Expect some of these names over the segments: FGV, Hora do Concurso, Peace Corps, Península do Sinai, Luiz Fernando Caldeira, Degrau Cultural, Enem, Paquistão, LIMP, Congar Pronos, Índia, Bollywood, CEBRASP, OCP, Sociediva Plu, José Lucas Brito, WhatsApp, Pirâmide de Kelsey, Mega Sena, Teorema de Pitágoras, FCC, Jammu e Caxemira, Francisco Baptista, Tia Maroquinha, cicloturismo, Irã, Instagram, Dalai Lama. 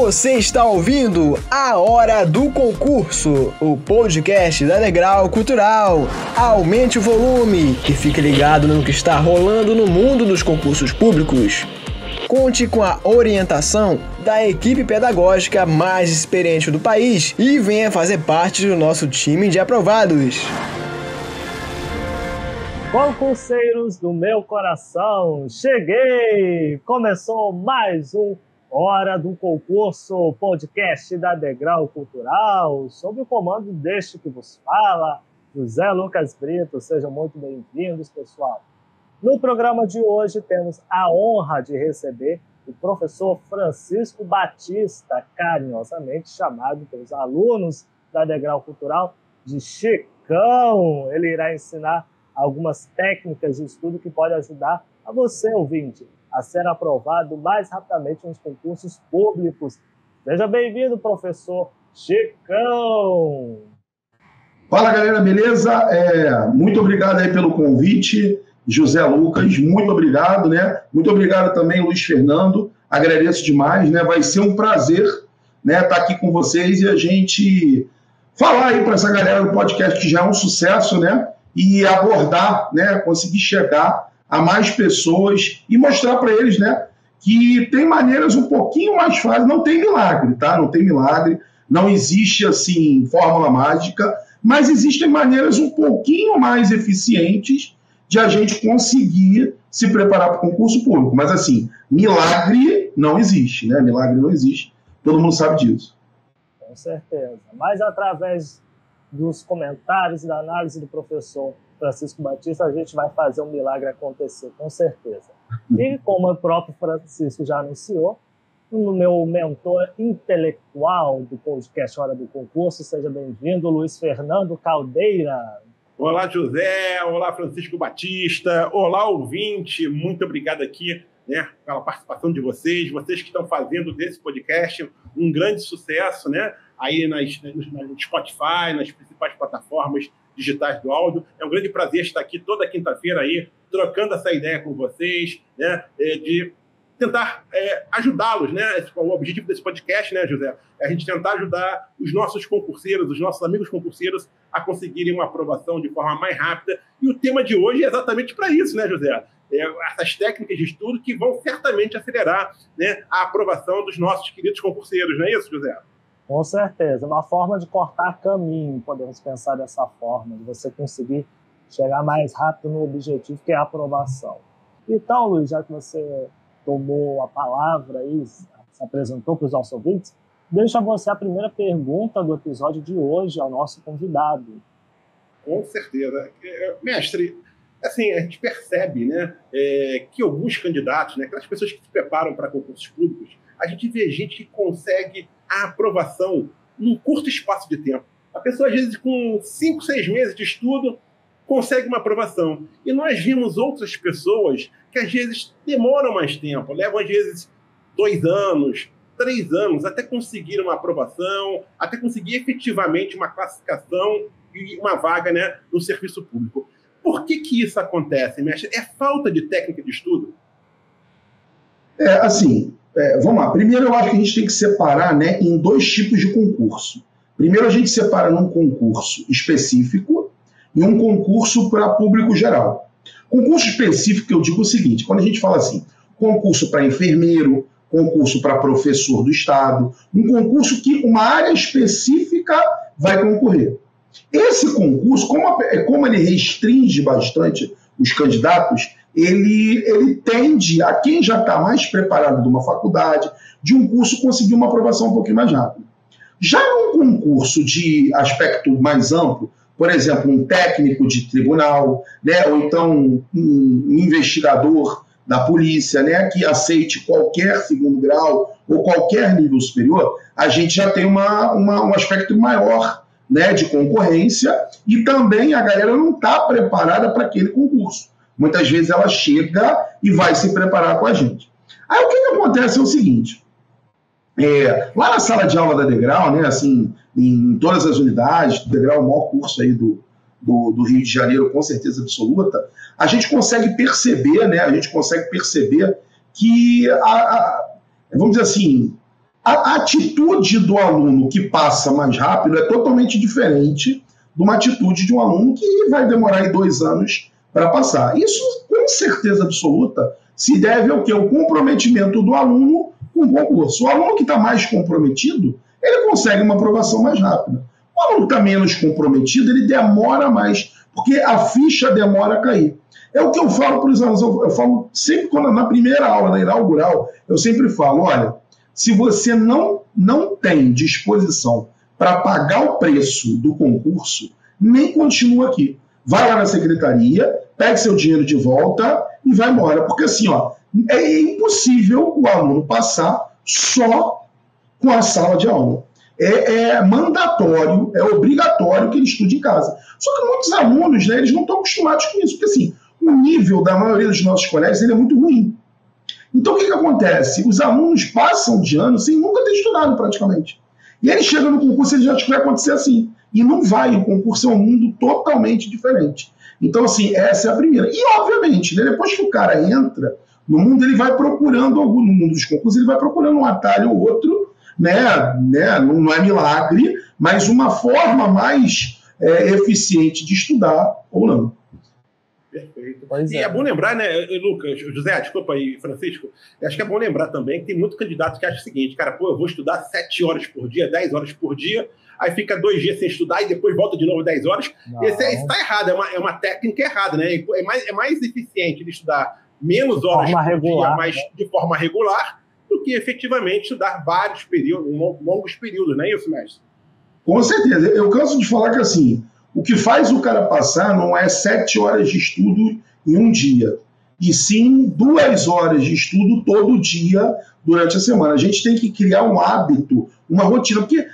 Você está ouvindo a Hora do Concurso, o podcast da Degrau Cultural. Aumente o volume e fique ligado no que está rolando no mundo dos concursos públicos. Conte com a orientação da equipe pedagógica mais experiente do país e venha fazer parte do nosso time de aprovados. Concurseiros do meu coração, cheguei! Começou mais um Hora do Concurso, podcast da Degrau Cultural, sob o comando deste que vos fala, José Lucas Brito. Sejam muito bem-vindos, pessoal. No programa de hoje temos a honra de receber o professor Francisco Baptista, carinhosamente chamado pelos alunos da Degrau Cultural de Chicão. Ele irá ensinar algumas técnicas de estudo que podem ajudar a você, ouvinte, a ser aprovado mais rapidamente nos concursos públicos. Seja bem-vindo, professor Chicão! Fala, galera, beleza? Muito obrigado aí pelo convite, José Lucas, muito obrigado, né? Muito obrigado também, Luiz Fernando, agradeço demais, né? Vai ser um prazer, né, estar aqui com vocês e a gente falar aí para essa galera do podcast que já é um sucesso, né? E abordar, né? Conseguir chegar a mais pessoas e mostrar para eles, né, que tem maneiras um pouquinho mais fáceis, não tem milagre, tá? Não tem milagre, não existe, assim, fórmula mágica, mas existem maneiras um pouquinho mais eficientes de a gente conseguir se preparar para o concurso público. Mas, assim, milagre não existe, né? Milagre não existe, todo mundo sabe disso. Com certeza. Mas, através dos comentários e da análise do professor Francisco Baptista, a gente vai fazer um milagre acontecer, com certeza. E como o próprio Francisco já anunciou, o meu mentor intelectual do podcast Hora do Concurso, seja bem-vindo, Luiz Fernando Caldeira. Olá, José. Olá, Francisco Baptista. Olá, ouvinte. Muito obrigado aqui, né, pela participação de vocês. Vocês que estão fazendo desse podcast um grande sucesso, né? Aí no Spotify, nas principais plataformas digitais do áudio. É um grande prazer estar aqui toda quinta-feira aí, trocando essa ideia com vocês, né, de tentar ajudá-los, né? O objetivo desse podcast, né, José, é a gente tentar ajudar os nossos concurseiros, os nossos amigos concurseiros a conseguirem uma aprovação de forma mais rápida. E o tema de hoje é exatamente para isso, né, José? Essas técnicas de estudo que vão certamente acelerar, né, a aprovação dos nossos queridos concurseiros, não é isso, José? Com certeza, uma forma de cortar caminho, podemos pensar dessa forma, de você conseguir chegar mais rápido no objetivo, que é a aprovação. Então, Luiz, já que você tomou a palavra e se apresentou para os nossos ouvintes, deixa você a primeira pergunta do episódio de hoje ao nosso convidado. Com certeza. Mestre, assim, a gente percebe, né, que alguns candidatos, né, aquelas pessoas que se preparam para concursos públicos, a gente vê gente que consegue a aprovação num curto espaço de tempo. A pessoa, às vezes, com 5, 6 meses de estudo, consegue uma aprovação. E nós vimos outras pessoas que, às vezes, demoram mais tempo, levam, às vezes, 2 anos, 3 anos, até conseguir uma aprovação, até conseguir efetivamente uma classificação e uma vaga, né, no serviço público. Por que isso acontece, mestre? É falta de técnica de estudo? Vamos lá. Primeiro, eu acho que a gente tem que separar, né, em 2 tipos de concurso. Primeiro, a gente separa num concurso específico e um concurso para público geral. Concurso específico, eu digo o seguinte, quando a gente fala assim, concurso para enfermeiro, concurso para professor do Estado, um concurso que uma área específica vai concorrer. Esse concurso, como ele restringe bastante os candidatos, ele tende a quem já está mais preparado de uma faculdade, de um curso, conseguir uma aprovação um pouquinho mais rápida. Já num concurso de aspecto mais amplo, por exemplo, um técnico de tribunal, né, ou então um investigador da polícia, né, que aceite qualquer segundo grau ou qualquer nível superior, a gente já tem um aspecto maior, né, de concorrência, e também a galera não está preparada para aquele concurso. Muitas vezes ela chega e vai se preparar com a gente. Aí o que acontece é o seguinte, lá na sala de aula da Degrau, né, assim, em todas as unidades, Degrau é o maior curso aí do Rio de Janeiro, com certeza absoluta, a gente consegue perceber, né, que vamos dizer assim, A atitude do aluno que passa mais rápido é totalmente diferente de uma atitude de um aluno que vai demorar aí 2 anos para passar. Isso, com certeza absoluta, se deve ao quê? Ao comprometimento do aluno com o concurso. O aluno que está mais comprometido, ele consegue uma aprovação mais rápida. O aluno que está menos comprometido, ele demora mais, porque a ficha demora a cair. É o que eu falo para os alunos, eu falo sempre quando, na primeira aula, na inaugural, eu sempre falo, olha, se você não tem disposição para pagar o preço do concurso, nem continua aqui. Vai lá na secretaria, pega seu dinheiro de volta e vai embora. Porque assim, ó, é impossível o aluno passar só com a sala de aula. É mandatório, é obrigatório que ele estude em casa. Só que muitos alunos, né, eles não estão acostumados com isso, porque assim, o nível da maioria dos nossos colégios ele é muito ruim. Então o que acontece? Os alunos passam de ano sem nunca ter estudado praticamente. E aí chega no concurso e ele já acha que vai acontecer assim. E não vai, o concurso é um mundo totalmente diferente. Então assim, essa é a primeira. E obviamente, né, depois que o cara entra no mundo, ele vai procurando, no mundo dos concursos, ele vai procurando um atalho ou outro, né, não é milagre, mas uma forma mais eficiente de estudar ou não. Perfeito. E é bom lembrar, né, Lucas, José, desculpa aí, Francisco, acho que é bom lembrar também que tem muito candidato que acha o seguinte, cara, pô, eu vou estudar 7 horas por dia, 10 horas por dia, aí fica 2 dias sem estudar e depois volta de novo 10 horas. Isso está errado, é uma técnica errada, né? É mais eficiente ele estudar menos horas por dia, mas de forma regular, do que efetivamente estudar vários períodos, longos períodos, não é isso, mestre? Com certeza. Eu canso de falar que assim, o que faz o cara passar não é 7 horas de estudo em um dia, e sim 2 horas de estudo todo dia durante a semana. A gente tem que criar um hábito, uma rotina, porque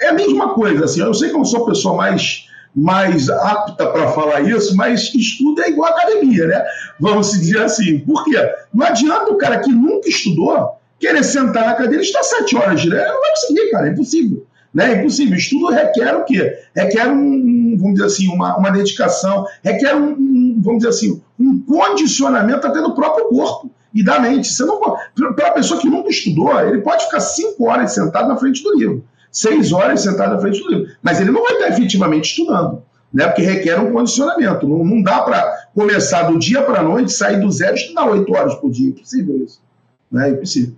é a mesma coisa. Assim, eu sei que eu não sou a pessoa mais apta para falar isso, mas estudo é igual academia, né? Vamos dizer assim. Por quê? Não adianta o cara que nunca estudou querer sentar na cadeira e estar 7 horas direto. Não vai conseguir, cara, é impossível. Né? É impossível. Estudo requer o quê? Requer vamos dizer assim, uma dedicação, requer vamos dizer assim, um condicionamento até do próprio corpo e da mente. Você não pode, para a pessoa que nunca estudou, ele pode ficar 5 horas sentado na frente do livro, 6 horas sentado na frente do livro, mas ele não vai estar efetivamente estudando, né? Porque requer um condicionamento. Não dá para começar do dia para a noite, sair do zero e estudar 8 horas por dia. É impossível isso. É impossível.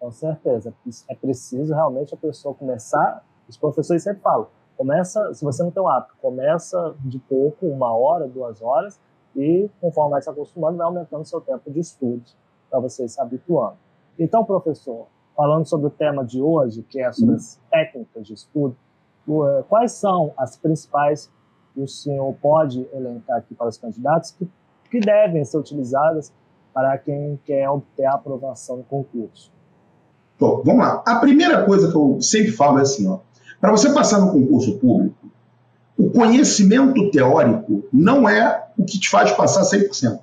Com certeza. É preciso realmente a pessoa começar. Os professores sempre falam, começa, se você não tem um hábito, começa de pouco, 1 hora, 2 horas, e conforme vai se acostumando, vai aumentando o seu tempo de estudo, para você se habituando. Então, professor, falando sobre o tema de hoje, que é sobre as técnicas de estudo, quais são as principais que o senhor pode elencar aqui para os candidatos que devem ser utilizadas para quem quer obter a aprovação no concurso? Bom, vamos lá. A primeira coisa que eu sempre falo é assim, ó. Para você passar no concurso público, o conhecimento teórico não é o que te faz passar 100%.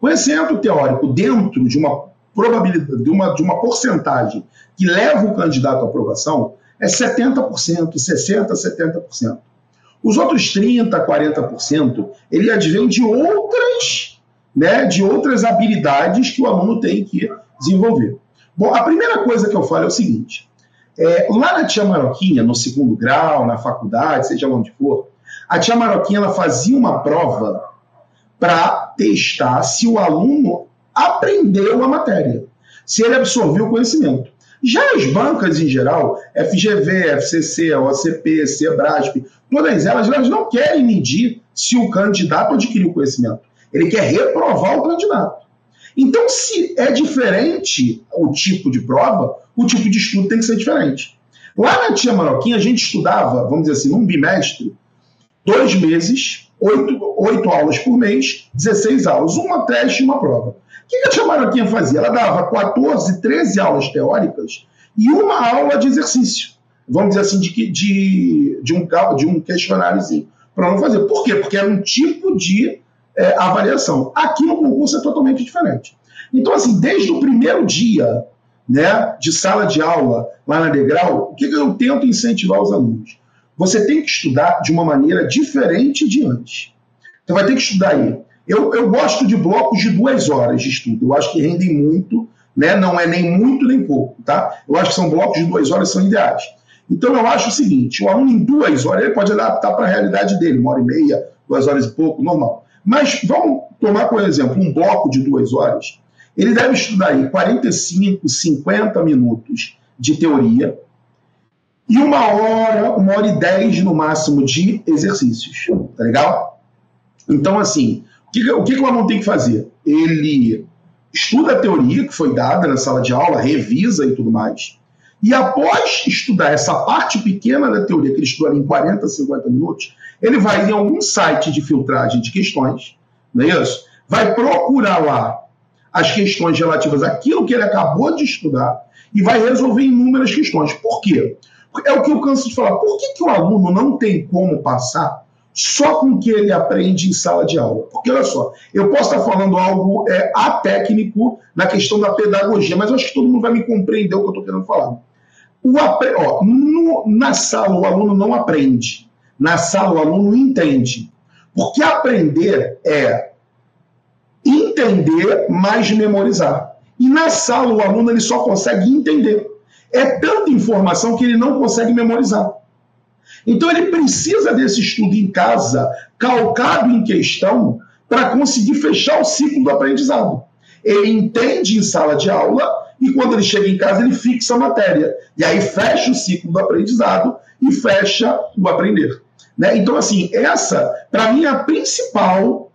Conhecimento teórico dentro de uma probabilidade, de uma porcentagem que leva o candidato à aprovação é 70%, 60%, 70%. Os outros 30%, 40%, ele advém de outras, né, de outras habilidades que o aluno tem que desenvolver. Bom, a primeira coisa que eu falo é o seguinte. Lá na Tia Maroquinha, no 2º grau, na faculdade, seja onde for, a Tia Maroquinha ela fazia uma prova para testar se o aluno aprendeu a matéria, se ele absorveu o conhecimento. Já as bancas em geral, FGV, FCC, OCP, CEBRASP, todas elas não querem medir se o candidato adquiriu conhecimento. Ele quer reprovar o candidato. Então, se é diferente o tipo de prova, o tipo de estudo tem que ser diferente. Lá na Tia Maroquinha, a gente estudava, vamos dizer assim, num bimestre, 2 meses, 8 aulas por mês, 16 aulas, uma teste e uma prova. O que a Tia Maroquinha fazia? Ela dava 14, 13 aulas teóricas e uma aula de exercício, vamos dizer assim, de um questionáriozinho para não fazer. Por quê? Porque era um tipo de avaliação. Aqui no concurso é totalmente diferente. Então, assim, desde o primeiro dia, né, de sala de aula lá na Degrau, o que eu tento incentivar os alunos? Você tem que estudar de uma maneira diferente de antes. Você vai ter que estudar aí. Eu gosto de blocos de 2 horas de estudo. Eu acho que rendem muito né? Não é nem muito nem pouco, tá? Eu acho que são blocos de 2 horas, são ideais. Então eu acho o seguinte, o aluno em 2 horas ele pode adaptar para a realidade dele, 1 hora e meia, 2 horas e pouco, normal. Mas vamos tomar como exemplo, um bloco de 2 horas, ele deve estudar aí 45, 50 minutos de teoria e 1 hora, 1 hora e 10 no máximo de exercícios, tá legal? Então assim, o que o aluno tem que fazer? Ele estuda a teoria que foi dada na sala de aula, revisa e tudo mais, e após estudar essa parte pequena da teoria que ele estudou ali em 40, 50 minutos, ele vai em algum site de filtragem de questões, não é isso? Vai procurar lá as questões relativas àquilo que ele acabou de estudar e vai resolver inúmeras questões. Por quê? É o que eu canso de falar. Por que que o aluno não tem como passar só com o que ele aprende em sala de aula? Porque, olha só, eu posso estar falando algo atécnico na questão da pedagogia, mas eu acho que todo mundo vai me compreender o que eu estou querendo falar. Na sala, o aluno não aprende. Na sala, o aluno entende. Porque aprender é entender mais memorizar. E na sala, o aluno ele só consegue entender. É tanta informação que ele não consegue memorizar. Então, ele precisa desse estudo em casa, calcado em questão, para conseguir fechar o ciclo do aprendizado. Ele entende em sala de aula e quando ele chega em casa, ele fixa a matéria. E aí fecha o ciclo do aprendizado e fecha o aprender. Né? Então, assim, essa, para mim, é a principal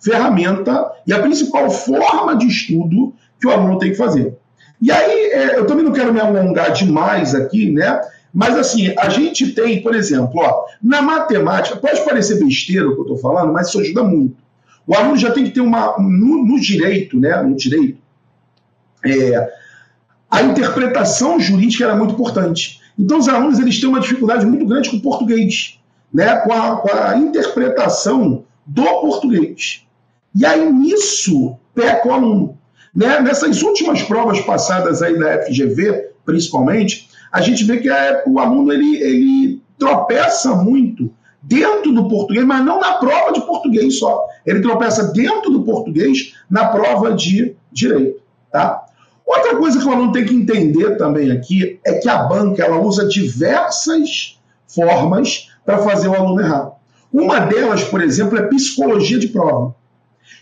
ferramenta e a principal forma de estudo que o aluno tem que fazer. E aí, eu também não quero me alongar demais aqui, né? Mas, assim, a gente tem, por exemplo, ó, na matemática, pode parecer besteira o que eu estou falando, mas isso ajuda muito. O aluno já tem que ter no direito, né? No direito, a interpretação jurídica era muito importante. Então, os alunos eles têm uma dificuldade muito grande com o português, né? Com a interpretação do português. E aí, nisso, peca o aluno. Né? Nessas últimas provas passadas aí da FGV, principalmente, a gente vê que o aluno ele tropeça muito dentro do português, mas não na prova de português só. Ele tropeça dentro do português na prova de direito, tá? Outra coisa que o aluno tem que entender também aqui é que a banca ela usa diversas formas para fazer o aluno errar. Uma delas, por exemplo, é psicologia de prova.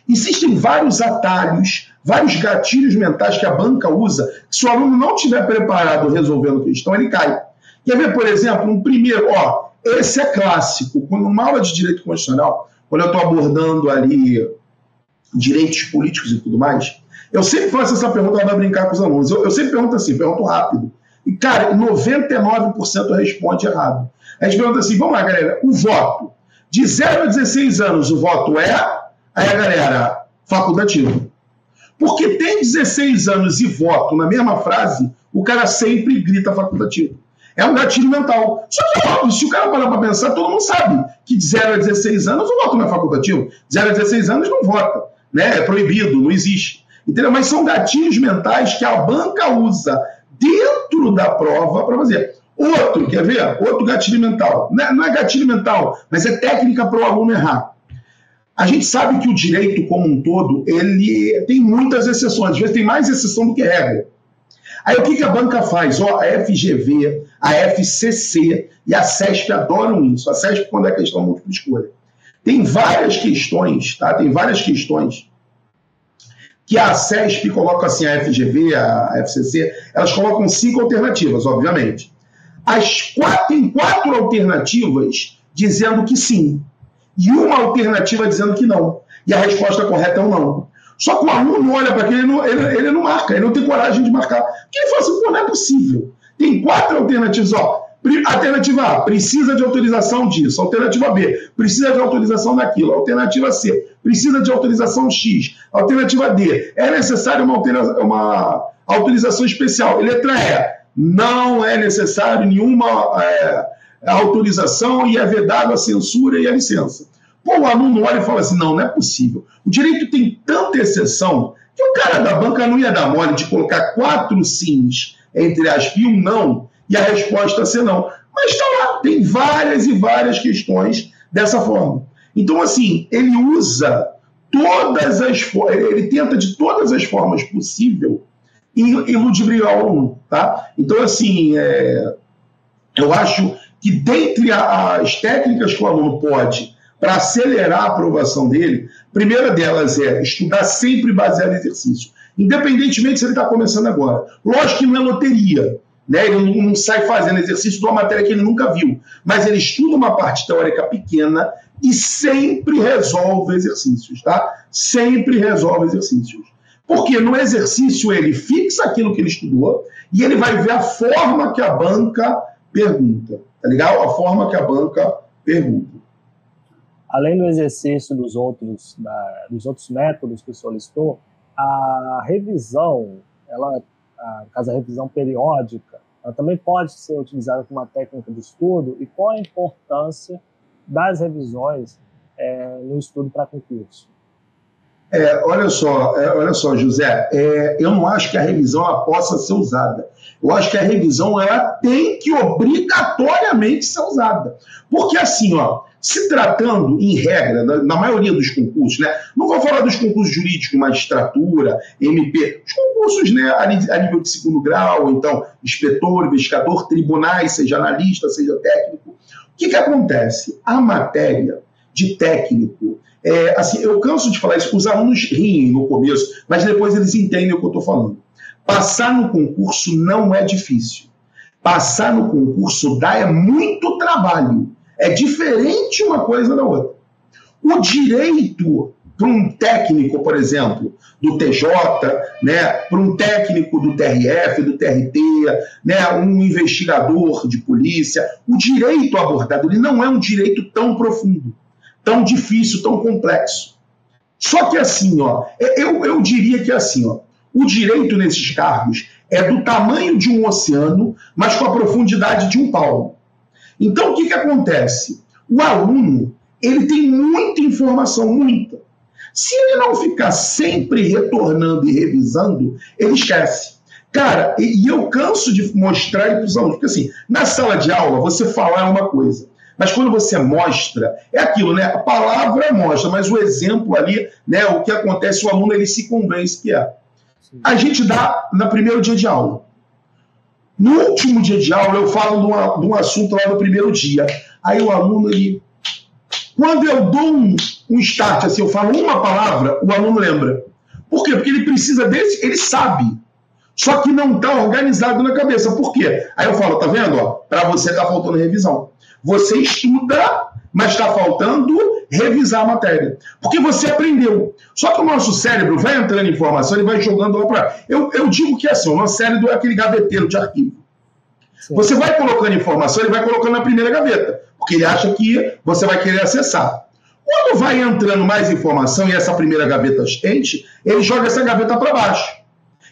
Existem vários atalhos, vários gatilhos mentais que a banca usa, que se o aluno não estiver preparado resolvendo a questão, ele cai. Quer ver, por exemplo, um primeiro, ó, esse é clássico. Quando uma aula de direito constitucional, quando eu estou abordando ali direitos políticos e tudo mais, eu sempre faço essa pergunta para brincar com os alunos. Eu sempre pergunto assim, pergunto rápido. E, cara, 99% responde errado. A gente pergunta assim, vamos lá, galera, o voto. De 0 a 16 anos, o voto é... Aí, galera, facultativo. Porque tem 16 anos e voto na mesma frase, o cara sempre grita facultativo. É um gatilho mental. Só que, óbvio, se o cara parar para pensar, todo mundo sabe que de 0 a 16 anos o voto não é facultativo. De 0 a 16 anos não vota. Né? É proibido, não existe. Entendeu? Mas são gatilhos mentais que a banca usa dentro da prova para fazer. Outro, quer ver? Outro gatilho mental. Não é gatilho mental, mas é técnica para o aluno errar. A gente sabe que o direito como um todo, ele tem muitas exceções. Às vezes tem mais exceção do que regra. Aí o que a banca faz? Ó, a FGV, a FCC e a CESP adoram isso. A CESP quando é questão múltipla escolha. Tem várias questões, tá? Tem várias questões que a CESP coloca assim, a FGV, a FCC, elas colocam 5 alternativas, obviamente. Tem 4 alternativas dizendo que sim, e uma alternativa dizendo que não. E a resposta correta é um não. Só que o aluno olha para aquilo, ele não marca, ele não tem coragem de marcar. Porque ele fala assim, pô, não é possível. Tem 4 alternativas, ó. Alternativa A, precisa de autorização disso. Alternativa B, precisa de autorização daquilo. Alternativa C, precisa de autorização X. Alternativa D, é necessário uma autorização especial. Letra E, não é necessário nenhuma autorização e é vedado a censura e a licença. Pô, o aluno olha e fala assim, não é possível. O direito tem tanta exceção que o cara da banca não ia dar mole de colocar 4 sims entre aspas e um não, e a resposta ser não. Mas está lá, tem várias e várias questões dessa forma. Então, assim, ele usa todas as formas, ele tenta de todas as formas possíveis iludibriar o aluno, tá? Então, assim, eu acho que dentre as técnicas que o aluno pode para acelerar a aprovação dele, a primeira delas é estudar sempre baseado em exercício, independentemente se ele está começando agora. Lógico que não é loteria, né? Ele não sai fazendo exercício de uma matéria que ele nunca viu, mas ele estuda uma parte teórica pequena e sempre resolve exercícios, tá? Sempre resolve exercícios. Porque no exercício ele fixa aquilo que ele estudou e ele vai ver a forma que a banca pergunta, tá legal? A forma que a banca pergunta. Além do exercício dos outros métodos que o senhor listou, a revisão, a revisão periódica, ela também pode ser utilizada como uma técnica de estudo. E qual a importância das revisões no estudo para concurso? Olha só, José, eu não acho que a revisão ela possa ser usada. Eu acho que a revisão ela tem que obrigatoriamente ser usada. Porque assim, ó, se tratando, em regra, na maioria dos concursos, né? Não vou falar dos concursos jurídicos, magistratura, MP, os concursos, né, a nível de segundo grau, então, inspetor, investigador, tribunais, seja analista, seja técnico. O que acontece? A matéria de técnico, assim, eu canso de falar isso, os alunos riem no começo, mas depois eles entendem o que eu estou falando. Passar no concurso não é difícil. Passar no concurso dá muito trabalho. É diferente uma coisa da outra. O direito para um técnico, por exemplo, do TJ, né, para um técnico do TRF, do TRT, né, um investigador de polícia, o direito abordado ele não é um direito tão profundo, tão difícil, tão complexo. Só que assim, ó, eu diria que assim, ó, o direito nesses cargos é do tamanho de um oceano, mas com a profundidade de um palmo. Então, o que acontece? O aluno, ele tem muita informação, muita. Se ele não ficar sempre retornando e revisando, ele esquece. Cara, e eu canso de mostrar para os alunos, porque assim, na sala de aula, você falar é uma coisa, mas quando você mostra, é aquilo, né? A palavra mostra, mas o exemplo ali, né? O que acontece, o aluno, ele se convence que é. A gente dá no primeiro dia de aula. No último dia de aula, eu falo de um assunto lá no primeiro dia. Aí o aluno, ele... Quando eu dou um start, assim, eu falo uma palavra, o aluno lembra. Por quê? Porque ele precisa desse, ele sabe. Só que não está organizado na cabeça. Por quê? Aí eu falo, tá vendo? Para você está faltando revisão. Você estuda, mas está faltando revisar a matéria. Porque você aprendeu. Só que o nosso cérebro vai entrando em informação, ele vai jogando lá para... Eu digo que é assim, o nosso cérebro é aquele gaveteiro de arquivo. Sim. Você vai colocando informação, ele vai colocando na primeira gaveta, porque ele acha que você vai querer acessar. Quando vai entrando mais informação e essa primeira gaveta enche, ele joga essa gaveta para baixo.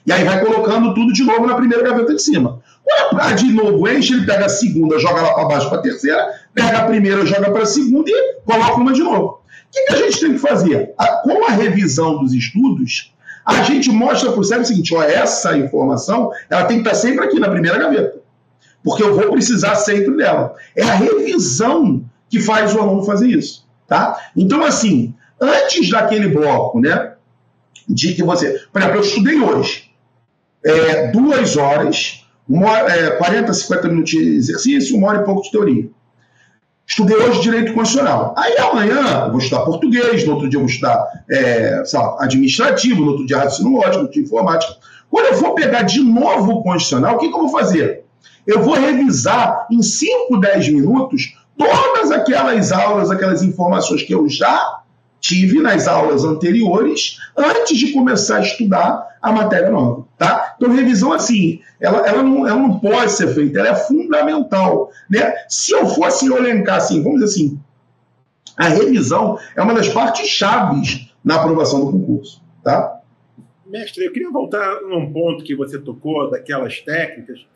E aí vai colocando tudo de novo na primeira gaveta de cima. Quando a de novo enche, ele pega a segunda, joga lá para baixo para a terceira, pega a primeira, joga para a segunda e coloca uma de novo. O que a gente tem que fazer? Com a revisão dos estudos, a gente mostra para o cérebro o seguinte, ó, essa informação ela tem que estar sempre aqui na primeira gaveta, porque eu vou precisar sempre dela. É a revisão que faz o aluno fazer isso, tá? Então, assim, antes daquele bloco, né, de que você... Por exemplo, eu estudei hoje 2 horas, 40, 50 minutos de exercício, 1 hora e pouco de teoria. Estudei hoje direito constitucional. Aí amanhã eu vou estudar português, no outro dia eu vou estudar administrativo, no outro dia raciocínio lógico, no outro dia informática. Quando eu for pegar de novo o constitucional, o que eu vou fazer? Eu vou revisar em 5, 10 minutos todas aquelas aulas, aquelas informações que eu já tive nas aulas anteriores, antes de começar a estudar a matéria nova, tá? Então, revisão assim, ela não pode ser feita, ela é fundamental, né? Se eu fosse elencar assim, vamos dizer assim, a revisão é uma das partes chaves na aprovação do concurso, tá? Mestre, eu queria voltar num ponto que você tocou, daquelas técnicas,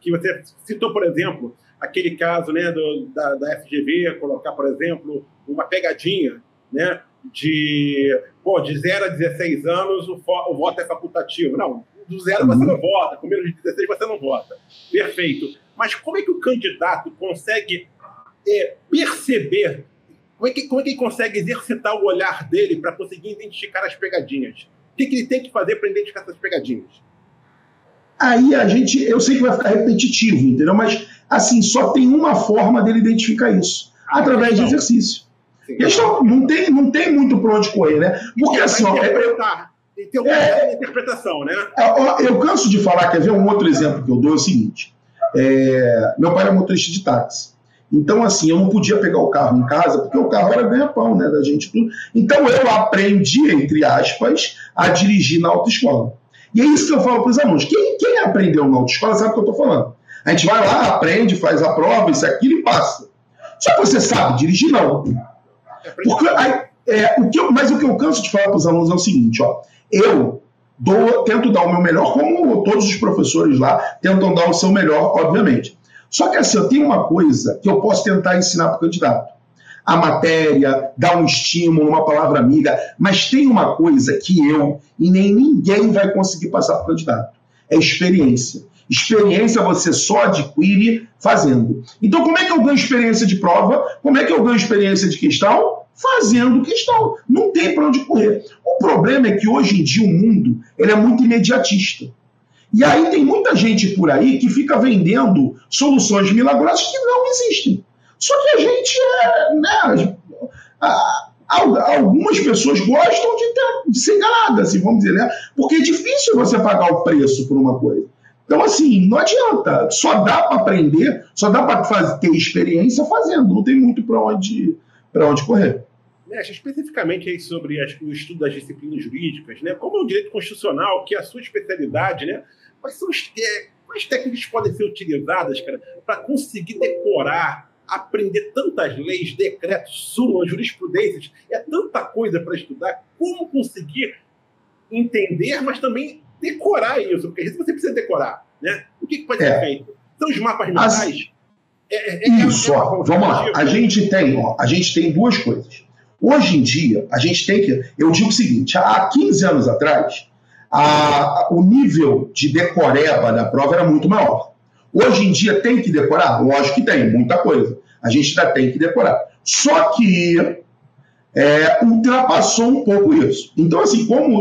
que você citou, por exemplo, aquele caso, né, da FGV, colocar, por exemplo, uma pegadinha, né, de 0 a 16 anos o voto é facultativo. Não, do 0 você não vota, com menos de 16 você não vota. Perfeito. Mas como é que o candidato consegue perceber Como é que ele consegue exercitar o olhar dele para conseguir identificar as pegadinhas? O que, que ele tem que fazer para identificar essas pegadinhas? Aí a gente... Eu sei que vai ficar repetitivo, entendeu? Mas, assim, só tem uma forma dele identificar isso. Através de exercício. Questão, não tem muito para onde correr, né? Porque, assim, ó... Tem uma interpretação, né? Eu canso de falar, quer ver um outro exemplo que eu dou, é o seguinte. Meu pai era motorista de táxi. Então, assim, eu não podia pegar o carro em casa, porque o carro era ganha-pão, né, da gente tudo. Então, eu aprendi, entre aspas, a dirigir na autoescola. E é isso que eu falo para os alunos. Quem aprendeu na autoescola sabe o que eu estou falando. A gente vai lá, aprende, faz a prova, isso, aquilo e passa. Só que você sabe dirigir, não. Porque, mas o que eu canso de falar para os alunos é o seguinte, ó. Eu tento dar o meu melhor, como todos os professores lá tentam dar o seu melhor, obviamente. Só que assim, eu tenho uma coisa que eu posso tentar ensinar para o candidato. A matéria, dar um estímulo, uma palavra amiga, mas tem uma coisa que eu e nem ninguém vai conseguir passar para o candidato. É experiência. Experiência você só adquire fazendo. Então, como é que eu ganho experiência de prova? Como é que eu ganho experiência de questão? Fazendo questão. Não tem para onde correr. O problema é que hoje em dia o mundo ele é muito imediatista. E aí tem muita gente por aí que fica vendendo soluções milagrosas que não existem. Só que a gente né, algumas pessoas gostam de ser enganadas, assim, vamos dizer, né? Porque é difícil você pagar o preço por uma coisa. Então, assim, não adianta. Só dá para aprender, só dá para ter experiência fazendo. Não tem muito para onde correr. Especificamente aí sobre o estudo das disciplinas jurídicas, né? Como é o direito constitucional, que é a sua especialidade, né? Quais técnicas podem ser utilizadas para conseguir decorar, aprender tantas leis, decretos, súmulas, jurisprudências? É tanta coisa para estudar. Como conseguir entender, mas também decorar isso? Porque às vezes você precisa decorar, né? O que pode ser feito? São os mapas mentais? Isso, ó, vamos lá. A gente tem duas coisas. Hoje em dia, a gente tem que... Eu digo o seguinte, há 15 anos atrás, o nível de decoreba da prova era muito maior. Hoje em dia, tem que decorar? Lógico que tem, muita coisa. A gente ainda tem que decorar. Só que ultrapassou um pouco isso. Então, assim, como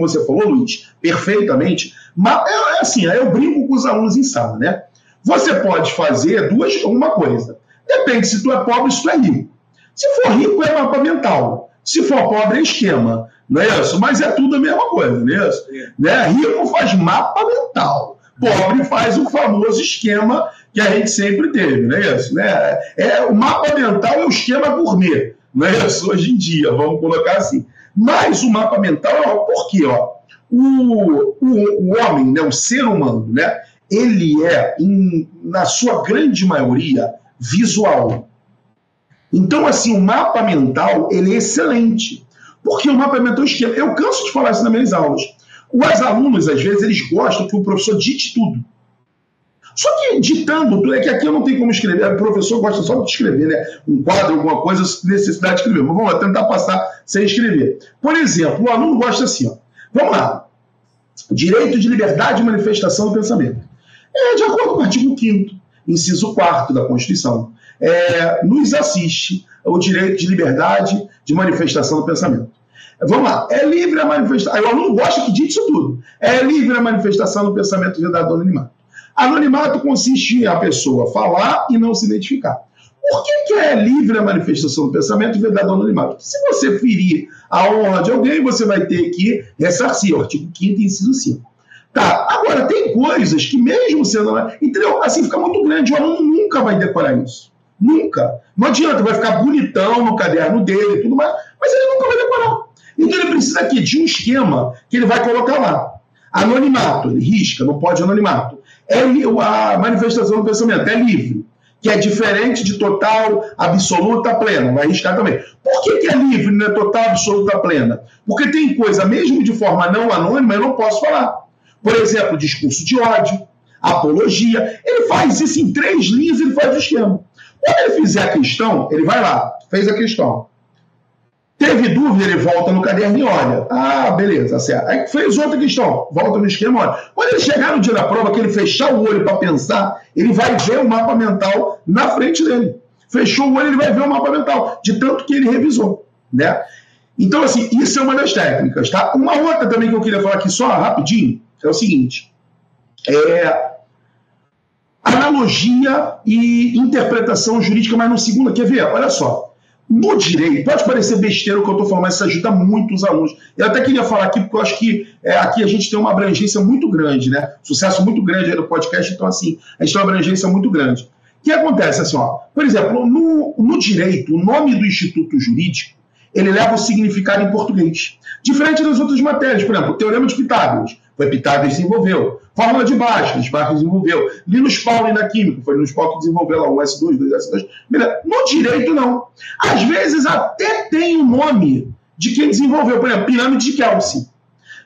você falou, Luiz, perfeitamente, mas, assim, eu brinco com os alunos em sala, né? Você pode fazer uma coisa. Depende se tu é pobre, se tu é rico. Se for rico, é mapa mental. Se for pobre, é esquema. Não é isso? Mas é tudo a mesma coisa, não é isso? Né? Rico faz mapa mental. Pobre faz o famoso esquema que a gente sempre teve, não é isso? Né? O mapa mental é o esquema gourmet, não é isso? Hoje em dia, vamos colocar assim. Mas o mapa mental é por quê? O homem, né? O ser humano, né? Ele é, na sua grande maioria, visual. Então, assim, o mapa mental, ele é excelente. Porque o mapa mental é esquema. Eu canso de falar isso nas minhas aulas. Os alunos, às vezes, eles gostam que o professor dite tudo. Só que ditando tudo, é que aqui eu não tenho como escrever. O professor gosta só de escrever, né? Um quadro, alguma coisa, necessidade de escrever. Mas vamos lá, tentar passar sem escrever. Por exemplo, o aluno gosta assim, ó. Vamos lá. Direito de liberdade de manifestação do pensamento. De acordo com o artigo 5º, inciso 4º da Constituição, nos assiste o direito de liberdade de manifestação do pensamento. Vamos lá, é livre a manifestação... O aluno gosta que diz isso tudo. É livre a manifestação do pensamento vedado do anonimato. Anonimato consiste em a pessoa falar e não se identificar. Por que é livre a manifestação do pensamento vedado do anonimato? Porque se você ferir a honra de alguém, você vai ter que ressarcir, o artigo 5º, inciso 5. Tá, agora tem coisas que mesmo sendo... Entendeu? Assim, fica muito grande, o aluno nunca vai decorar isso. Nunca. Não adianta, vai ficar bonitão no caderno dele e tudo mais, mas ele nunca vai decorar. Então ele precisa aqui de um esquema que ele vai colocar lá. Anonimato, ele risca, não pode anonimato. A manifestação do pensamento é livre, que é diferente de total, absoluta, plena. Vai riscar também. Por que é livre, não é total, absoluta, plena? Porque tem coisa, mesmo de forma não anônima, eu não posso falar. Por exemplo, discurso de ódio, apologia. Ele faz isso em 3 linhas, ele faz o esquema. Quando ele fizer a questão, ele vai lá, fez a questão. Teve dúvida, ele volta no caderno e olha. Ah, beleza, certo. Aí fez outra questão, volta no esquema, olha. Quando ele chegar no dia da prova, que ele fechar o olho para pensar, ele vai ver o mapa mental na frente dele. Fechou o olho, ele vai ver o mapa mental, de tanto que ele revisou, né? Então, assim, isso é uma das técnicas, tá? Uma outra também que eu queria falar aqui só rapidinho é o seguinte, é analogia e interpretação jurídica, mas não segunda. Quer ver? Olha só. No direito, pode parecer besteira o que eu estou falando, mas isso ajuda muito os alunos. Eu até queria falar aqui, porque eu acho que aqui a gente tem uma abrangência muito grande, né? Sucesso muito grande aí do podcast, então, assim, a gente tem uma abrangência muito grande. O que acontece, assim, ó, por exemplo, no direito, o nome do instituto jurídico, ele leva o significado em português. Diferente das outras matérias, por exemplo, o Teorema de Pitágoras. Foi Pitágoras que desenvolveu. Fórmula de Bhaskara desenvolveu. Linus Pauling na química, foi Linus Pauling que desenvolveu lá o S2, 2S2. No direito, não. Às vezes até tem o nome de quem desenvolveu, por exemplo, Pirâmide de Kelsey.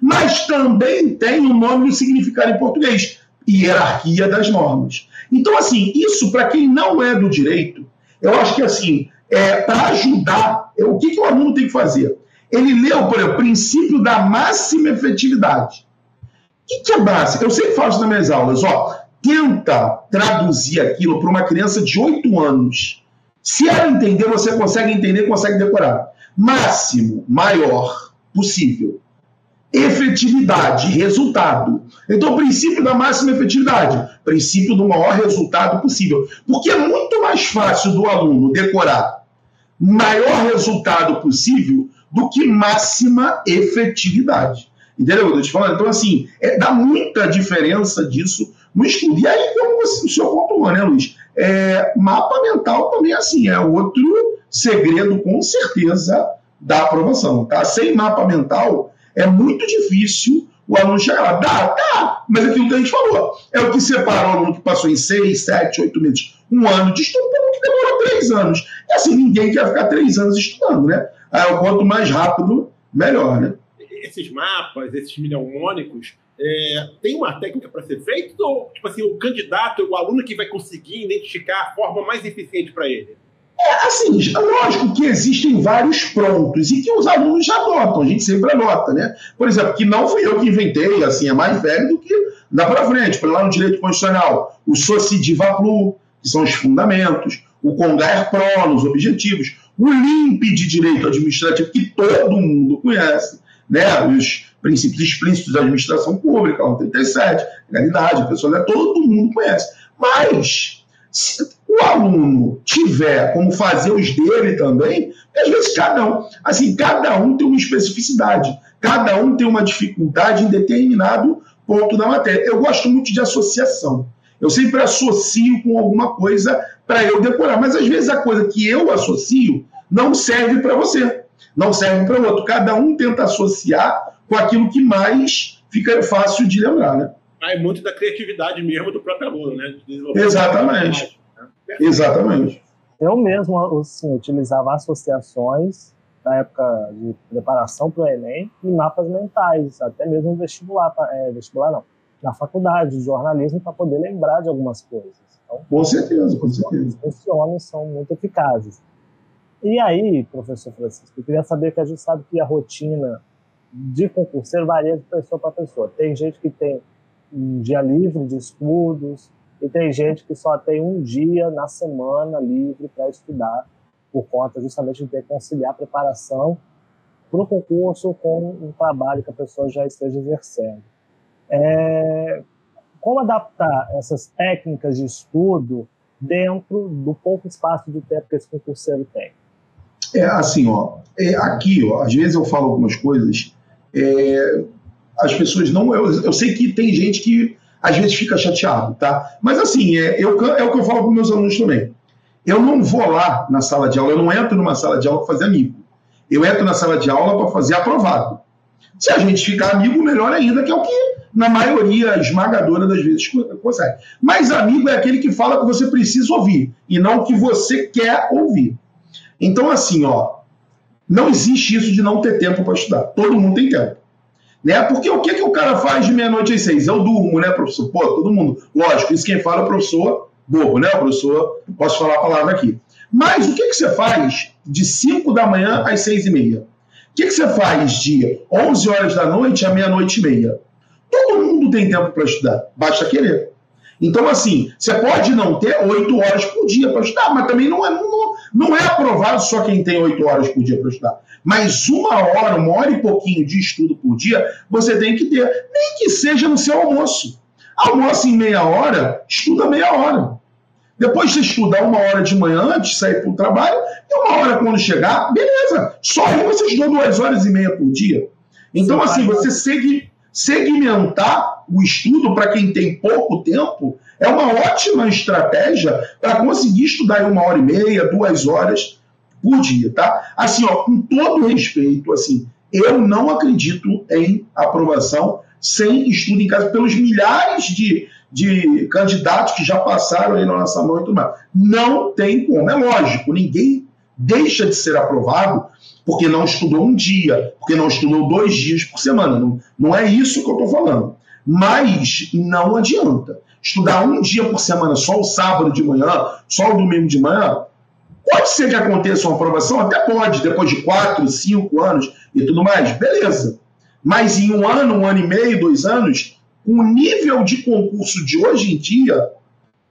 Mas também tem o nome e o significado em português. Hierarquia das normas. Então, assim, isso para quem não é do direito, eu acho que, assim, para ajudar, o que o aluno tem que fazer? Ele leu, por exemplo, o princípio da máxima efetividade. O que é básico? Eu sempre falo isso nas minhas aulas. Ó, tenta traduzir aquilo para uma criança de 8 anos. Se ela entender, você consegue entender, consegue decorar. Máximo, maior possível. Efetividade, resultado. Então, o princípio da máxima efetividade. Princípio do maior resultado possível. Porque é muito mais fácil do aluno decorar maior resultado possível do que máxima efetividade. Entendeu o que eu estou te falando? Então, assim, dá muita diferença disso no estudo. E aí, como o senhor pontuou, né, Luiz? Mapa mental também, assim, é outro segredo, com certeza, da aprovação, tá? Sem mapa mental, é muito difícil o aluno chegar lá. Dá, mas aquilo que a gente falou. É o que separa o aluno que passou em 6, 7, 8 meses, um ano de estudo, pelo que demorou 3 anos. É assim, ninguém quer ficar 3 anos estudando, né? Aí, quanto mais rápido, melhor, né? Esses mapas, esses mnemônicos, tem uma técnica para ser feita? Ou, tipo assim, o candidato, o aluno que vai conseguir identificar a forma mais eficiente para ele? Assim, lógico que existem vários prontos e que os alunos já anotam, a gente sempre anota, né? Por exemplo, que não fui eu que inventei, assim, é mais velho do que dá para frente. Para lá no direito constitucional, o Sociediva Plu, que são os fundamentos, o Congar Pronos, objetivos, o LIMP de direito administrativo, que todo mundo conhece, né, os princípios explícitos da administração pública, o 37, legalidade, pessoalidade, todo mundo conhece. Mas, se o aluno tiver como fazer os dele também, às vezes cada um tem uma especificidade, cada um tem uma dificuldade em determinado ponto da matéria. Eu gosto muito de associação. Eu sempre associo com alguma coisa para eu decorar, mas às vezes a coisa que eu associo não serve para você. Não serve para o outro. Cada um tenta associar com aquilo que mais fica fácil de lembrar, né? É muito da criatividade mesmo do próprio aluno, né? Exatamente. Exatamente. Eu mesmo, assim, utilizava associações na época de preparação para o Enem e mapas mentais, até mesmo no vestibular, na faculdade de jornalismo, para poder lembrar de algumas coisas. Então, com certeza, com certeza. Esses homens são muito eficazes. E aí, professor Francisco, eu queria saber que a gente sabe que a rotina de concurseiro varia de pessoa para pessoa. Tem gente que tem um dia livre de estudos e tem gente que só tem um dia na semana livre para estudar por conta justamente de ter que conciliar a preparação para o concurso com um trabalho que a pessoa já esteja exercendo. Como adaptar essas técnicas de estudo dentro do pouco espaço de tempo que esse concurseiro tem? Assim, ó, aqui, ó, às vezes eu falo algumas coisas, as pessoas não... Eu sei que tem gente que às vezes fica chateado, tá? Mas assim, é o que eu falo para meus alunos também. Eu não vou lá na sala de aula, eu não entro numa sala de aula para fazer amigo. Eu entro na sala de aula para fazer aprovado. Se a gente ficar amigo, melhor ainda, que é o que, na maioria esmagadora das vezes, consegue. Mas amigo é aquele que fala que você precisa ouvir, e não o que você quer ouvir. Então, assim, ó, não existe isso de não ter tempo para estudar. Todo mundo tem tempo. Né? Porque o que o cara faz de meia-noite às 6? Eu durmo, né, professor? Pô, todo mundo. Lógico, isso quem fala é o professor bobo, né? O professor, posso falar a palavra aqui. Mas o que você faz de 5 da manhã às 6h30? O que você faz de 11 horas da noite à meia-noite e meia? Todo mundo tem tempo para estudar. Basta querer. Então, assim, você pode não ter 8 horas por dia para estudar, mas também não é aprovado só quem tem 8 horas por dia para estudar. Mas uma hora e pouquinho de estudo por dia, você tem que ter, nem que seja no seu almoço. Almoça em meia hora, estuda meia hora. Depois você estudar uma hora de manhã antes, sair para o trabalho, e uma hora quando chegar, beleza. Só aí você estudou 2 horas e meia por dia. Então, assim, você segmentar o estudo para quem tem pouco tempo é uma ótima estratégia para conseguir estudar em 1 hora e meia, 2 horas por dia, tá? Assim, ó, com todo respeito, assim, eu não acredito em aprovação sem estudo em casa, pelos milhares de candidatos que já passaram aí na nossa mão e tudo mais. Não tem como. É lógico, ninguém deixa de ser aprovado porque não estudou um dia, porque não estudou 2 dias por semana. Não é isso que eu estou falando. Mas não adianta. Estudar um dia por semana, só o sábado de manhã, só o domingo de manhã, pode ser que aconteça uma aprovação? Até pode, depois de 4, 5 anos e tudo mais. Beleza. Mas em 1 ano, 1 ano e meio, 2 anos, o nível de concurso de hoje em dia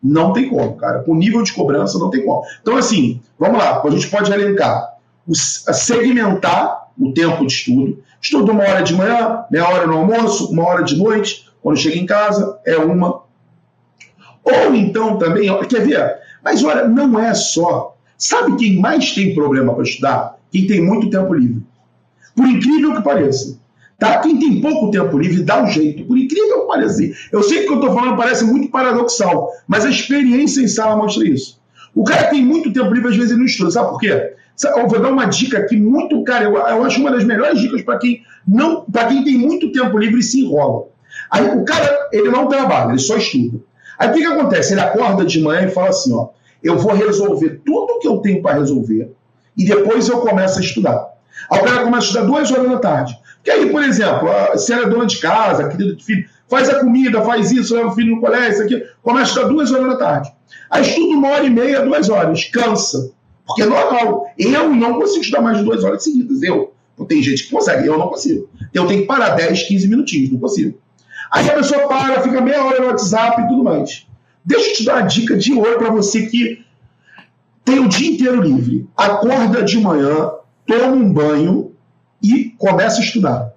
não tem como, cara. O nível de cobrança não tem como. Então, assim, vamos lá. A gente pode elencar. Segmentar o tempo de estudo. Estudo 1 hora de manhã, meia hora no almoço, 1 hora de noite. Quando chega em casa, é 1. Ou então também... Quer ver? Mas, olha, não é só... Sabe quem mais tem problema para estudar? Quem tem muito tempo livre. Por incrível que pareça. Tá? Quem tem pouco tempo livre dá um jeito, por incrível que pareça. Eu sei que o que eu estou falando parece muito paradoxal, mas a experiência em sala mostra isso. O cara tem muito tempo livre, às vezes ele não estuda. Sabe por quê? Eu vou dar uma dica aqui muito, cara, eu acho uma das melhores dicas para quem tem muito tempo livre e se enrola. Aí o cara, ele não trabalha, ele só estuda. Aí o que acontece? Ele acorda de manhã e fala assim, ó, eu vou resolver tudo que eu tenho para resolver e depois eu começo a estudar. Aí o cara começa a estudar 2 horas da tarde. Que aí, por exemplo, se ela é dona de casa, querida do filho, faz a comida, faz isso, leva o filho no colégio, isso aqui, começa a estudar 2 horas da tarde. Aí estuda 1 hora e meia, 2 horas, cansa. Porque é normal. Eu não consigo estudar mais de 2 horas seguidas. Tem gente que consegue, eu não consigo. Eu tenho que parar 10, 15 minutinhos, não consigo. Aí a pessoa para, fica meia hora no WhatsApp e tudo mais. Deixa eu te dar uma dica de ouro para você que tem o dia inteiro livre. Acorda de manhã, toma um banho e começa a estudar.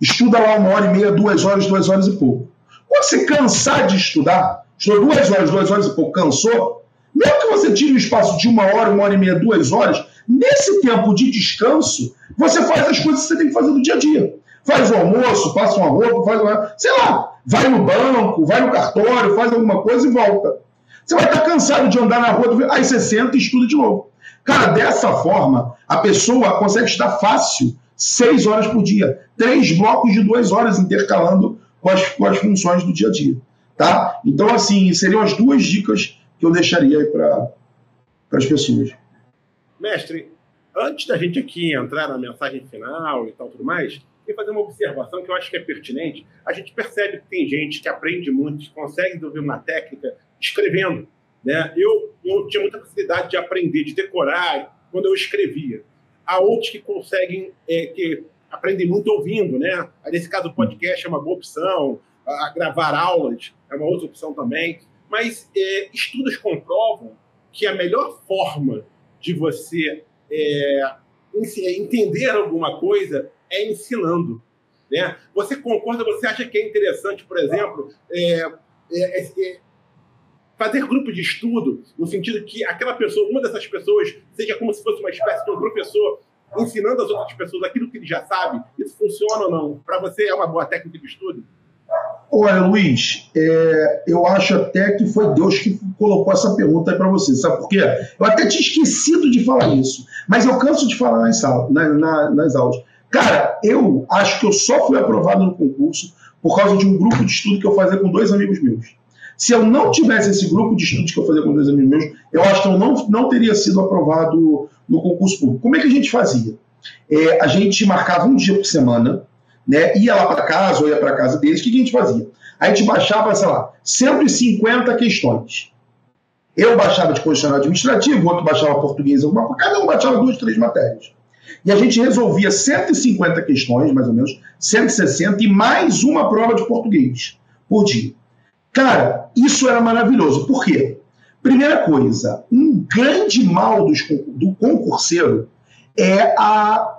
Estuda lá 1 hora e meia, 2 horas, 2 horas e pouco. Quando você cansar de estudar, estudou 2 horas, 2 horas e pouco, cansou, mesmo que você tire um espaço de 1 hora, 1 hora e meia, 2 horas, nesse tempo de descanso, você faz as coisas que você tem que fazer no dia a dia. Faz o almoço, passa uma roupa, faz uma... sei lá, vai no banco, vai no cartório, faz alguma coisa e volta. Você vai estar cansado de andar na rua, aí você senta e estuda de novo. Cara, dessa forma, a pessoa consegue estudar fácil 6 horas por dia. 3 blocos de 2 horas intercalando com as funções do dia a dia. Tá? Então, assim, seriam as 2 dicas que eu deixaria aí para as pessoas. Mestre, antes da gente aqui entrar na mensagem final e tal, tudo mais, eu fazer uma observação que eu acho que é pertinente. A gente percebe que tem gente que aprende muito, que consegue desenvolver uma técnica escrevendo. Né? Eu tinha muita facilidade de aprender, de decorar quando eu escrevia. Há outros que conseguem, que aprendem muito ouvindo, né? Aí, nesse caso, o podcast é uma boa opção, a gravar aulas é uma outra opção também. Mas estudos comprovam que a melhor forma de você entender alguma coisa é ensinando. Né? Você concorda, você acha que é interessante, por exemplo, fazer grupo de estudo, no sentido que aquela pessoa, uma dessas pessoas, seja como se fosse uma espécie de um professor ensinando as outras pessoas aquilo que ele já sabe? Isso funciona ou não? Para você é uma boa técnica de estudo? Olha, Luiz, eu acho até que foi Deus que colocou essa pergunta aí para você, sabe por quê? Eu até tinha esquecido de falar isso, mas eu canso de falar nas aulas. Cara, eu acho que eu só fui aprovado no concurso por causa de um grupo de estudo que eu fazia com 2 amigos meus. Se eu não tivesse esse grupo de estudos que eu fazia com 2 amigos meus, eu acho que eu não teria sido aprovado no concurso público. Como é que a gente fazia? A gente marcava um dia por semana, né, ia lá para casa, ou ia para casa deles. O que a gente fazia? A gente baixava, sei lá, 150 questões. Eu baixava de constitucional administrativo, outro baixava português, cada um baixava 2, 3 matérias. E a gente resolvia 150 questões, mais ou menos, 160, e mais uma prova de português por dia. Cara, isso era maravilhoso. Por quê? Primeira coisa, um grande mal do concurseiro é a,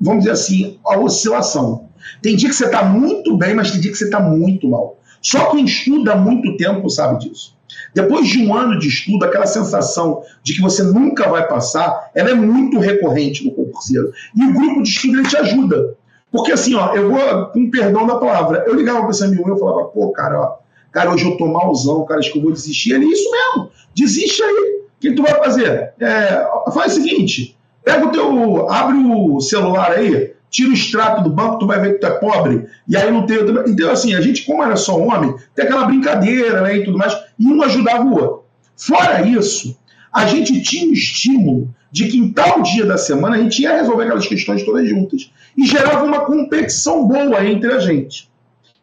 vamos dizer assim, a oscilação. Tem dia que você está muito bem, mas tem dia que você está muito mal. Só quem estuda há muito tempo sabe disso. Depois de um ano de estudo, aquela sensação de que você nunca vai passar, ela é muito recorrente no concurseiro. E o grupo de estudo, ele te ajuda. Porque assim, ó, eu vou, com perdão da palavra, eu ligava para esse amigo meu e falava, pô, cara, ó, cara, hoje eu tô malzão, cara, acho que eu vou desistir. Ele, isso mesmo, desiste aí. O que tu vai fazer? Faz o seguinte, pega o teu, abre o celular aí, tira o extrato do banco, tu vai ver que tu é pobre, e aí não tem... Então, assim, a gente, como era só homem, tem aquela brincadeira, né, e tudo mais, e um ajudava o outro. Fora isso, a gente tinha um estímulo de que em tal dia da semana a gente ia resolver aquelas questões todas juntas, e gerava uma competição boa entre a gente.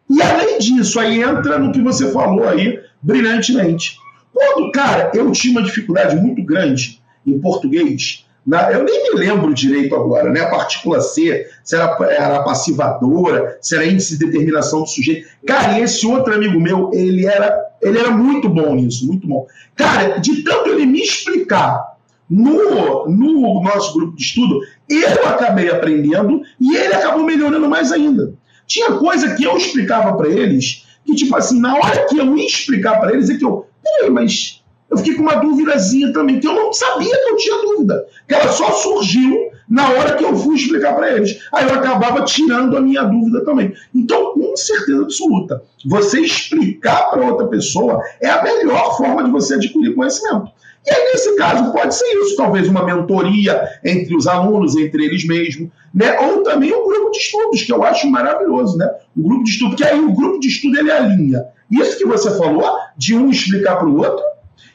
E, além disso, aí entra no que você falou aí, brilhantemente. Quando, cara, eu tinha uma dificuldade muito grande em português... Eu nem me lembro direito agora, né? A partícula C, se era passivadora, se era índice de determinação do sujeito. Cara, e esse outro amigo meu, ele era muito bom nisso, muito bom. Cara, de tanto ele me explicar no nosso grupo de estudo, eu acabei aprendendo e ele acabou melhorando mais ainda. Tinha coisa que eu explicava para eles, que tipo assim, na hora que eu ia explicar para eles, é que eu... Peraí, mas... Eu fiquei com uma duvidazinha também, que eu não sabia que eu tinha dúvida, que ela só surgiu na hora que eu fui explicar para eles. Aí eu acabava tirando a minha dúvida também. Então, com certeza absoluta, você explicar para outra pessoa é a melhor forma de você adquirir conhecimento. E aí, nesse caso, pode ser isso, talvez uma mentoria entre os alunos, entre eles mesmos, né? Ou também um grupo de estudos, que eu acho maravilhoso, né? Um grupo de estudo, porque aí o grupo de estudo, ele alinha. Isso que você falou, de um explicar para o outro,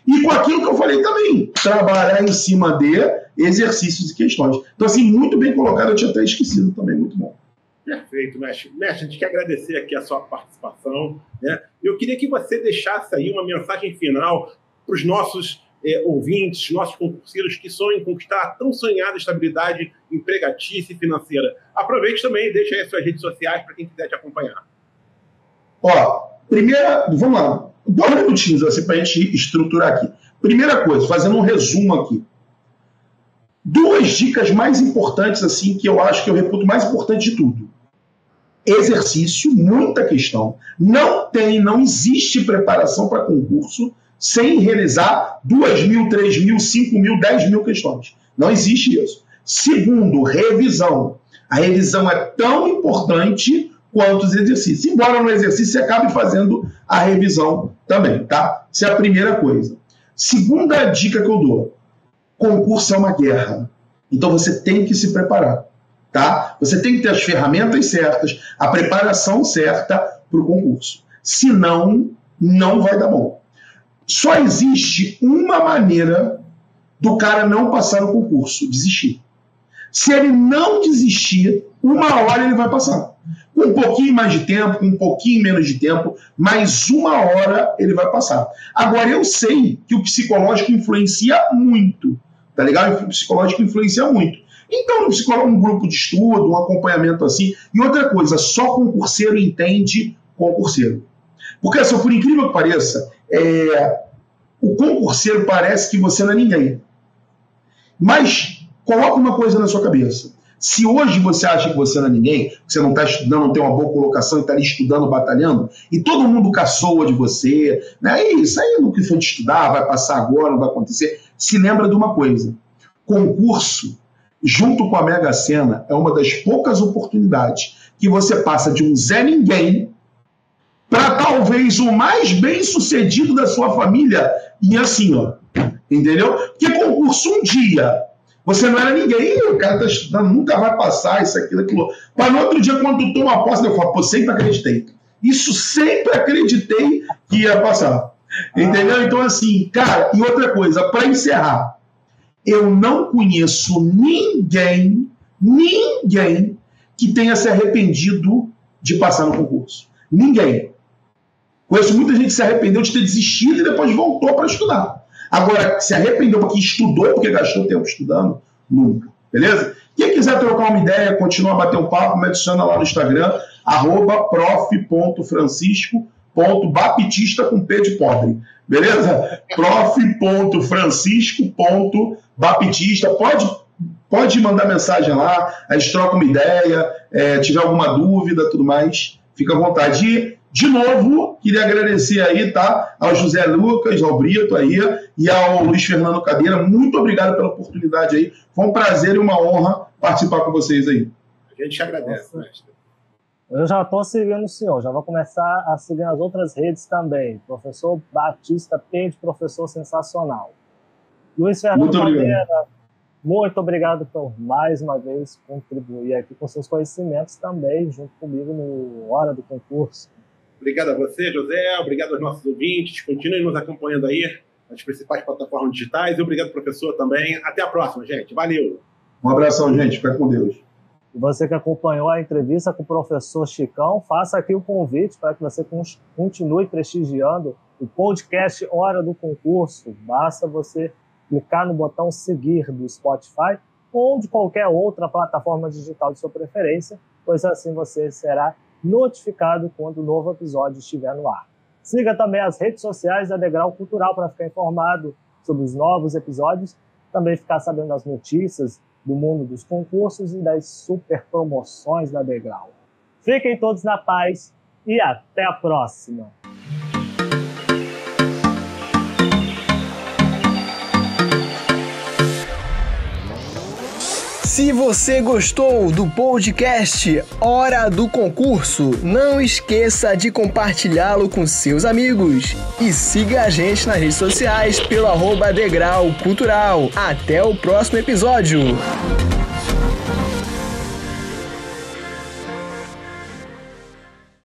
e com aquilo que eu falei também, trabalhar em cima de exercícios e questões. Então, assim, muito bem colocado, eu tinha até esquecido também, muito bom. Perfeito, mestre. Mestre, a gente quer agradecer aqui a sua participação, né? Eu queria que você deixasse aí uma mensagem final para os nossos ouvintes, nossos concurseiros que sonham em conquistar a tão sonhada estabilidade empregatícia e financeira. Aproveite também e deixe aí as suas redes sociais para quem quiser te acompanhar. Ó, primeira, vamos lá. 2 minutinhos assim para a gente estruturar aqui. Primeira coisa, fazendo um resumo aqui. 2 dicas mais importantes, assim, que eu acho que eu reputo mais importante de tudo. Exercício, muita questão. Não existe preparação para concurso sem realizar 2.000, 3.000, 5.000, 10.000 questões. Não existe isso. Segundo, revisão. A revisão é tão importante quanto os exercícios. Embora no exercício você acabe fazendo a revisão também, tá? Essa é a primeira coisa. Segunda dica que eu dou. Concurso é uma guerra. Então você tem que se preparar, tá? Você tem que ter as ferramentas certas, a preparação certa para o concurso. Senão, não vai dar bom. Só existe uma maneira do cara não passar no concurso, desistir. Se ele não desistir, uma hora ele vai passar. Com um pouquinho mais de tempo, com um pouquinho menos de tempo, mas uma hora ele vai passar. Agora, eu sei que o psicológico influencia muito, tá legal? O psicológico influencia muito. Então, um grupo de estudo, um acompanhamento assim. E outra coisa, só concurseiro entende concurseiro. Porque, assim, por incrível que pareça, o concurseiro parece que você não é ninguém. Mas coloca uma coisa na sua cabeça. Se hoje você acha que você não é ninguém, que você não está estudando, não tem uma boa colocação e está ali estudando, batalhando, e todo mundo caçoa de você, né? Isso aí não precisa de estudar, vai passar agora, não vai acontecer. Se lembra de uma coisa: concurso, junto com a Mega Sena, é uma das poucas oportunidades que você passa de um Zé Ninguém para talvez o mais bem-sucedido da sua família. E assim, ó, entendeu? Porque concurso um dia... Você não era ninguém, o cara tá estudando, nunca vai passar, isso, aquilo, aquilo. Para no outro dia, quando tu toma posse, eu falo, pô, sempre acreditei. Isso, sempre acreditei que ia passar. Entendeu? Então, assim, cara, e outra coisa, para encerrar, eu não conheço ninguém que tenha se arrependido de passar no concurso. Ninguém. Conheço muita gente que se arrependeu de ter desistido e depois voltou para estudar. Agora, se arrependeu porque estudou, porque gastou tempo estudando, nunca, beleza? Quem quiser trocar uma ideia, continuar a bater um papo, me adiciona lá no Instagram, @prof.francisco Baptista com P de podre, beleza? prof.francisco.baptista, pode mandar mensagem lá, a gente troca uma ideia, tiver alguma dúvida, tudo mais, fica à vontade. E, de novo, queria agradecer aí, tá, ao José Lucas, ao Brito aí, e ao Luiz Fernando Caldeira, muito obrigado pela oportunidade aí, foi um prazer e uma honra participar com vocês aí. A gente agradece, mestre. Eu já estou seguindo o senhor, já vou começar a seguir as outras redes também. Professor Batista P, de professor sensacional. Luiz Fernando Caldeira, muito obrigado por mais uma vez contribuir aqui com seus conhecimentos também, junto comigo no Hora do Concurso. Obrigado a você, José, obrigado aos nossos ouvintes, continuem nos acompanhando aí nas principais plataformas digitais e obrigado, professor, também. Até a próxima, gente. Valeu! Um abração, gente. Fica com Deus. Você que acompanhou a entrevista com o professor Chicão, faça aqui o convite para que você continue prestigiando o podcast Hora do Concurso. Basta você clicar no botão seguir do Spotify ou de qualquer outra plataforma digital de sua preferência, pois assim você será notificado quando o novo episódio estiver no ar. Siga também as redes sociais da Degrau Cultural para ficar informado sobre os novos episódios, também ficar sabendo das notícias do mundo dos concursos e das super promoções da Degrau. Fiquem todos na paz e até a próxima! Se você gostou do podcast Hora do Concurso, não esqueça de compartilhá-lo com seus amigos. E siga a gente nas redes sociais pelo @degraucultural. Até o próximo episódio!